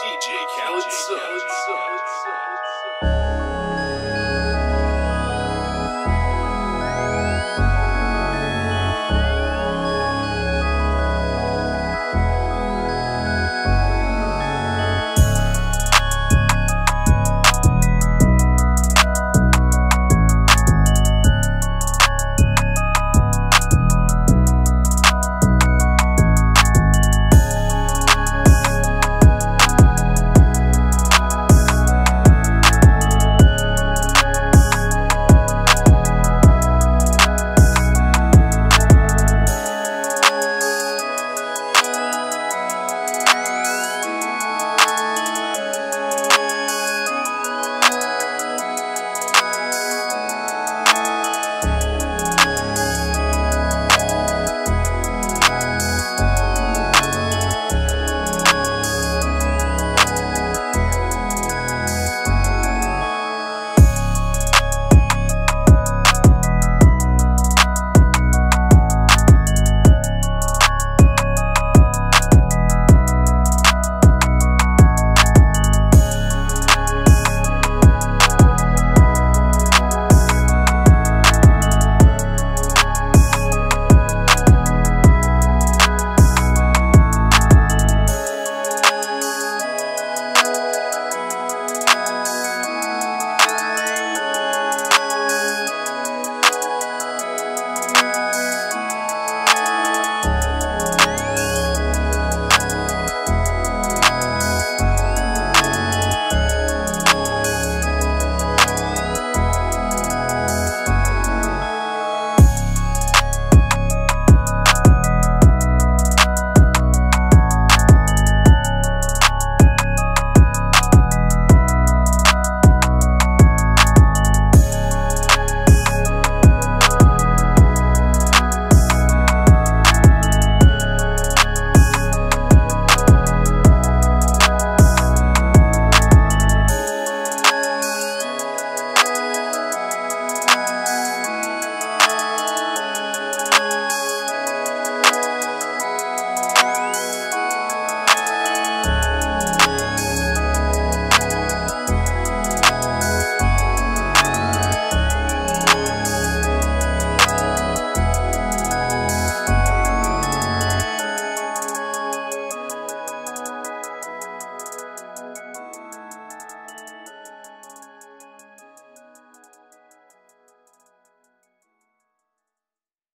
DJ Khaled.